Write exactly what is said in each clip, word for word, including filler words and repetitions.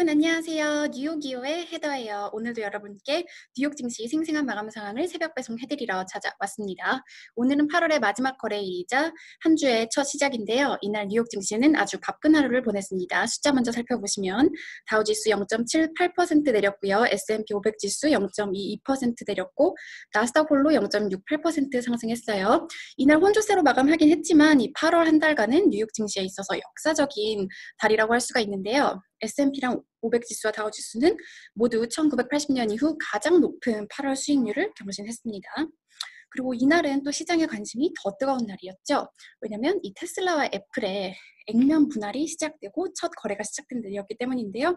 여러분 안녕하세요. 뉴욕이오의 헤더예요. 오늘도 여러분께 뉴욕 증시 생생한 마감 상황을 새벽 배송해드리러 찾아왔습니다. 오늘은 팔월의 마지막 거래일이자 한 주의 첫 시작인데요. 이날 뉴욕 증시는 아주 바쁜 하루를 보냈습니다. 숫자 먼저 살펴보시면 다우지수 영 점 칠팔 퍼센트 내렸고요. 에스 앤 피 오백 지수 영 점 이이 퍼센트 내렸고 나스닥 홀로 영 점 육팔 퍼센트 상승했어요. 이날 혼조세로 마감하긴 했지만 이 팔월 한 달간은 뉴욕 증시에 있어서 역사적인 달이라고 할 수가 있는데요. 에스 앤 피랑 오백 지수와 다우 지수는 모두 천구백팔십 년 이후 가장 높은 팔월 수익률을 경신했습니다. 그리고 이날은 또 시장의 관심이 더 뜨거운 날이었죠. 왜냐하면 이 테슬라와 애플의 액면 분할이 시작되고 첫 거래가 시작된 날이었기 때문인데요.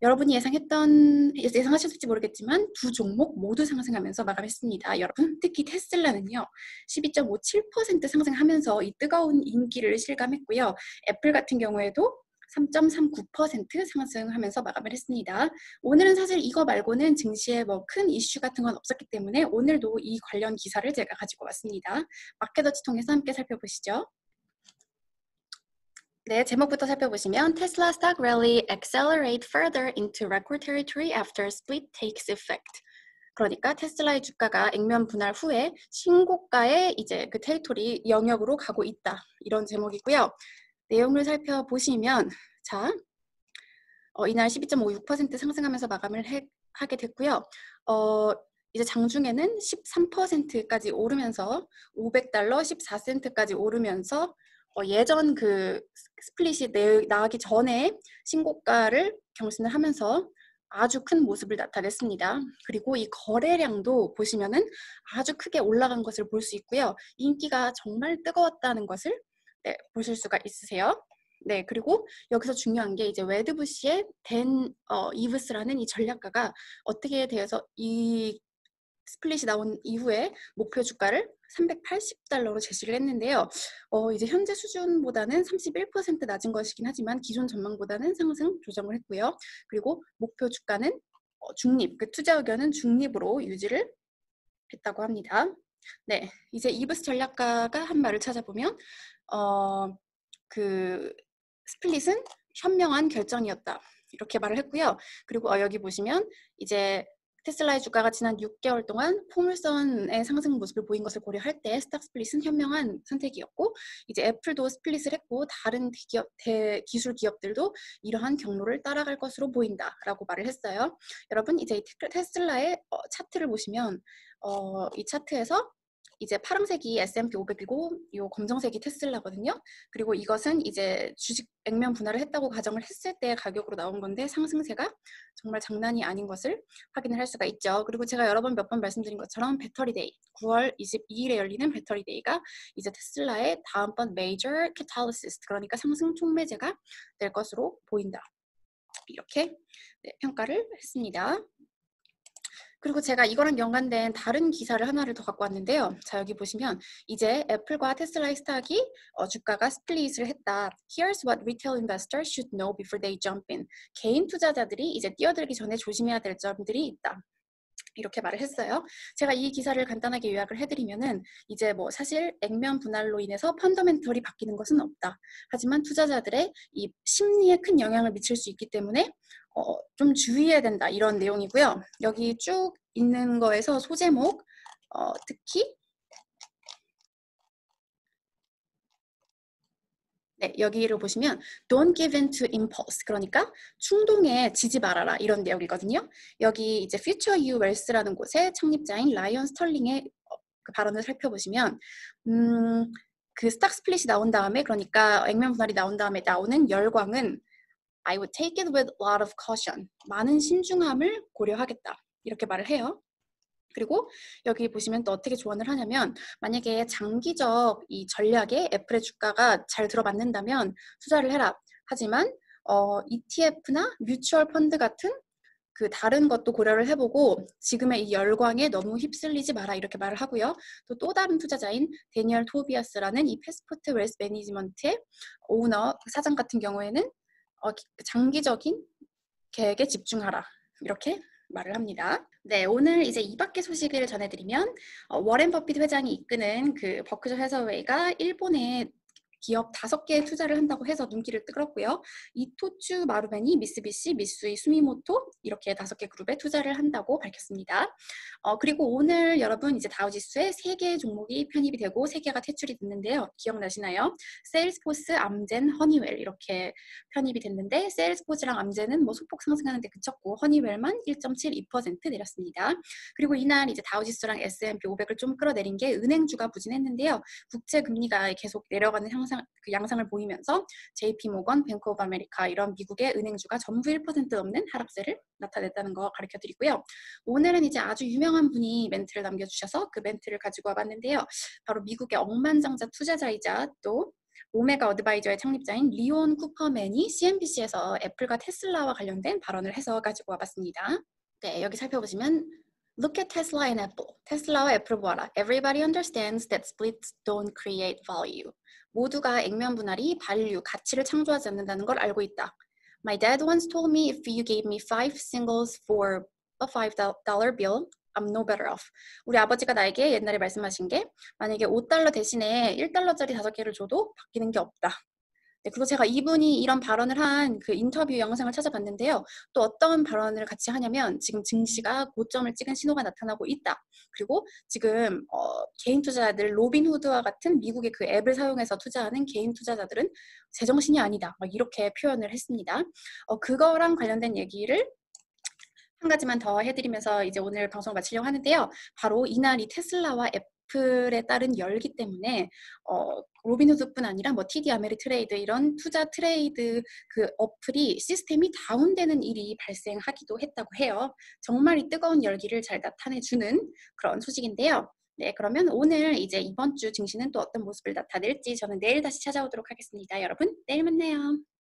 여러분이 예상했던, 예상하셨을지 모르겠지만 두 종목 모두 상승하면서 마감했습니다. 여러분, 특히 테슬라는요, 십이 점 오칠 퍼센트 상승하면서 이 뜨거운 인기를 실감했고요. 애플 같은 경우에도 삼 점 삼구 퍼센트 상승하면서 마감을 했습니다. 오늘은 사실 이거 말고는 증시에 뭐 큰 이슈 같은 건 없었기 때문에 오늘도 이 관련 기사를 제가 가지고 왔습니다. 마켓워치 통해서 함께 살펴보시죠. 네, 제목부터 살펴보시면 Tesla stock rally accelerate further into record territory after split takes effect. 그러니까 테슬라의 주가가 액면 분할 후에 신고가의 이제 그 테리토리 영역으로 가고 있다. 이런 제목이고요. 내용을 살펴보시면 자, 어, 이날 십이 점 오육 퍼센트 상승하면서 마감을 해, 하게 됐고요. 어, 이제 장중에는 십삼 퍼센트까지 오르면서 오백 달러 십사 센트까지 오르면서 어, 예전 그 스플릿이 내, 나가기 전에 신고가를 경신을 하면서 아주 큰 모습을 나타냈습니다. 그리고 이 거래량도 보시면은 아주 크게 올라간 것을 볼 수 있고요. 인기가 정말 뜨거웠다는 것을 네, 보실 수가 있으세요. 네, 그리고 여기서 중요한 게 이제 웨드부시의 댄 어, 이브스라는 이 전략가가 어떻게 되어서 이 스플릿이 나온 이후에 목표 주가를 삼백팔십 달러로 제시를 했는데요. 어, 이제 현재 수준보다는 삼십일 퍼센트 낮은 것이긴 하지만 기존 전망보다는 상승 조정을 했고요. 그리고 목표 주가는 어, 중립, 그 투자 의견은 중립으로 유지를 했다고 합니다. 네, 이제 이브스 전략가가 한 말을 찾아보면 어, 그 스플릿은 현명한 결정이었다 이렇게 말을 했고요. 그리고 어, 여기 보시면 이제 테슬라의 주가가 지난 육 개월 동안 포물선의 상승 모습을 보인 것을 고려할 때 스탁 스플릿은 현명한 선택이었고 이제 애플도 스플릿을 했고 다른 대기업, 대기술 기업들도 이러한 경로를 따라갈 것으로 보인다라고 말을 했어요. 여러분 이제 테슬라의 어, 차트를 보시면 어, 이 차트에서 이제 파란색이 에스 앤 피 오백이고 요 검정색이 테슬라거든요. 그리고 이것은 이제 주식 액면 분할을 했다고 가정을 했을 때 가격으로 나온 건데 상승세가 정말 장난이 아닌 것을 확인을 할 수가 있죠. 그리고 제가 여러 번 몇 번 말씀드린 것처럼 배터리데이, 구월 이십이일에 열리는 배터리데이가 이제 테슬라의 다음번 메이저 캐탈리시스트, 그러니까 상승 촉매제가 될 것으로 보인다. 이렇게 네, 평가를 했습니다. 그리고 제가 이거랑 연관된 다른 기사를 하나를 더 갖고 왔는데요. 자, 여기 보시면 이제 애플과 테슬라의 스탁이 어, 주가가 스플릿을 했다. Here's what retail investors should know before they jump in. 개인 투자자들이 이제 뛰어들기 전에 조심해야 될 점들이 있다. 이렇게 말을 했어요. 제가 이 기사를 간단하게 요약을 해드리면은 이제 뭐 사실 액면 분할로 인해서 펀더멘털이 바뀌는 것은 없다. 하지만 투자자들의 이 심리에 큰 영향을 미칠 수 있기 때문에 어, 좀 주의해야 된다. 이런 내용이고요. 여기 쭉 있는 거에서 소제목 어, 특히 네, 여기를 보시면 Don't give in to impulse, 그러니까 충동에 지지 말아라 이런 내용이거든요. 여기 이제 Future U Wealth라는 곳의 창립자인 라이언 스털링의 그 발언을 살펴보시면 음, 그 스탁 스플릿이 나온 다음에, 그러니까 액면 분할이 나온 다음에 나오는 열광은 I would take it with a lot of caution, 많은 신중함을 고려하겠다 이렇게 말을 해요. 그리고 여기 보시면 또 어떻게 조언을 하냐면 만약에 장기적 이 전략에 애플의 주가가 잘 들어맞는다면 투자를 해라. 하지만 어, 이 티 에프나 뮤추얼 펀드 같은 그 다른 것도 고려를 해보고 지금의 이 열광에 너무 휩쓸리지 마라 이렇게 말을 하고요. 또 또 다른 투자자인 데니얼 토비아스라는 이 패스포트 웨스 매니지먼트의 오너 사장 같은 경우에는 어, 장기적인 계획에 집중하라 이렇게 말을 합니다. 네, 오늘 이제 이 밖의 소식을 전해드리면 어, 워렌 버핏 회장이 이끄는 그 버크셔 해서웨이가 일본에 기업 다섯 개에 투자를 한다고 해서 눈길을 끌었고요. 이토추 마루벤이 미쓰비시, 미쓰이, 수미모토 이렇게 다섯 개 그룹에 투자를 한다고 밝혔습니다. 어, 그리고 오늘 여러분 이제 다우지수에 세 개의 종목이 편입이 되고 세 개가 퇴출이 됐는데요. 기억나시나요? 세일스포스, 암젠, 허니웰 이렇게 편입이 됐는데 세일스포스랑 암젠은 뭐 소폭 상승하는데 그쳤고 허니웰만 일 점 칠이 퍼센트 내렸습니다. 그리고 이날 이제 다우지수랑 에스 앤 피 오백을 좀 끌어내린 게 은행주가 부진했는데요. 국채 금리가 계속 내려가는 향상, 그 양상을 보이면서 제이 피 모건, 뱅크 오브 아메리카 이런 미국의 은행주가 전부 일 퍼센트 넘는 하락세를 나타냈다는 거 가르쳐드리고요. 오늘은 이제 아주 유명한 분이 멘트를 남겨주셔서 그 멘트를 가지고 와봤는데요. 바로 미국의 억만장자 투자자이자 또 오메가 어드바이저의 창립자인 리온 쿠퍼맨이 씨 엔 비 씨에서 애플과 테슬라와 관련된 발언을 해서 가지고 와봤습니다. 네, 여기 살펴보시면 Look at Tesla and Apple. 테슬라와 애플을 보아라. Everybody understands that splits don't create value. 모두가 액면 분할이 value, 가치를 창조하지 않는다는 걸 알고 있다. My dad once told me if you gave me five singles for a five dollar bill, I'm no better off. 우리 아버지가 나에게 옛날에 말씀하신 게 만약에 오 달러 대신에 일 달러짜리 다섯 개를 줘도 바뀌는 게 없다. 네, 그래서 제가 이분이 이런 발언을 한 그 인터뷰 영상을 찾아봤는데요. 또 어떤 발언을 같이 하냐면 지금 증시가 고점을 찍은 신호가 나타나고 있다. 그리고 지금 어, 개인 투자자들 로빈후드와 같은 미국의 그 앱을 사용해서 투자하는 개인 투자자들은 제정신이 아니다. 막 이렇게 표현을 했습니다. 어, 그거랑 관련된 얘기를 한 가지만 더 해드리면서 이제 오늘 방송을 마치려고 하는데요. 바로 이날 이 테슬라와 애플에 따른 열기 때문에 어, 로빈후드뿐 아니라 뭐 티 디 아메리트레이드 이런 투자 트레이드 그 어플이 시스템이 다운되는 일이 발생하기도 했다고 해요. 정말 이 뜨거운 열기를 잘 나타내주는 그런 소식인데요. 네, 그러면 오늘 이제 이번 주 증시는 또 어떤 모습을 나타낼지 저는 내일 다시 찾아오도록 하겠습니다. 여러분, 내일 만나요.